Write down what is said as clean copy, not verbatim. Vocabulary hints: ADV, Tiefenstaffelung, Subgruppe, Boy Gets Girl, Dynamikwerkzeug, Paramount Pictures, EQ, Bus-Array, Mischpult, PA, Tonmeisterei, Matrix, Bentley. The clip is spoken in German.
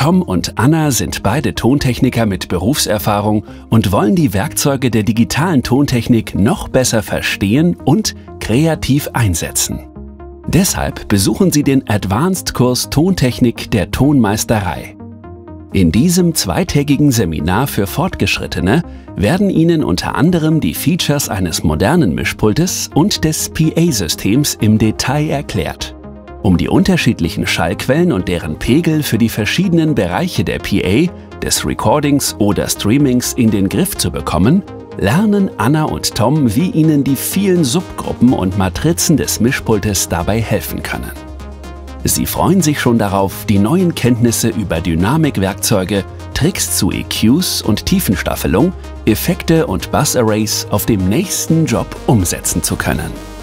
Tom und Anna sind beide Tontechniker mit Berufserfahrung und wollen die Werkzeuge der digitalen Tontechnik noch besser verstehen und kreativ einsetzen. Deshalb besuchen sie den Advanced-Kurs Tontechnik der Tonmeisterei. In diesem zweitägigen Seminar für Fortgeschrittene werden Ihnen unter anderem die Features eines modernen Mischpultes und des PA-Systems im Detail erklärt. Um die unterschiedlichen Schallquellen und deren Pegel für die verschiedenen Bereiche der PA, des Recordings oder Streamings in den Griff zu bekommen, lernen Anna und Tom, wie ihnen die vielen Subgruppen und Matrizen des Mischpultes dabei helfen können. Sie freuen sich schon darauf, die neuen Kenntnisse über Dynamikwerkzeuge, Tricks zu EQs und Tiefenstaffelung, Effekte und Bus-Arrays auf dem nächsten Job umsetzen zu können.